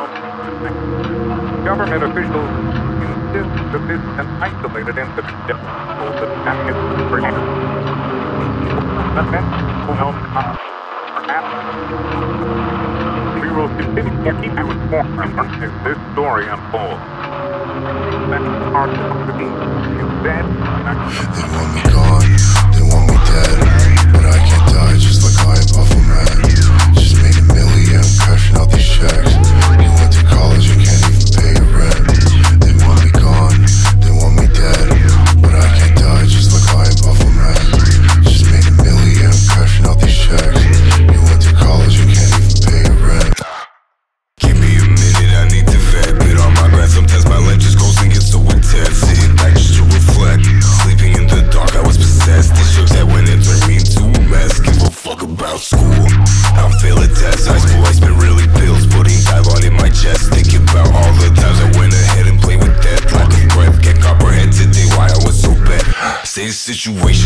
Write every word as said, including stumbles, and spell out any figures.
Government officials insist that this is an isolated incident that happens for him. But men who know not, perhaps, we will continue to keep you informed as this story unfolds. That part of the team is dead. They want me gone, they want me dead, but I can't die just like I am awful man. Just made a million, cashing out these checks. You went to college, you can't even pay your rent. They want me gone, they want me dead, but I can't die just like I am awful man. Just made a million, cashing out these checks. You went to college, you can't even pay your rent. Give me a minute, I need to vet. Bit on my grind, sometimes my lunch just goes and gets so intense. Sitting back just to reflect, sleeping in the dark, I was possessed. These jokes that went and turned me into a mess. Give a fuck about school, I'm failing tests. High school, I spent really pills, putting Tylenol in my chest. Thinking about all the times I went ahead and played with death. Lack of breath, can't comprehend today why I was so bad. Same situation.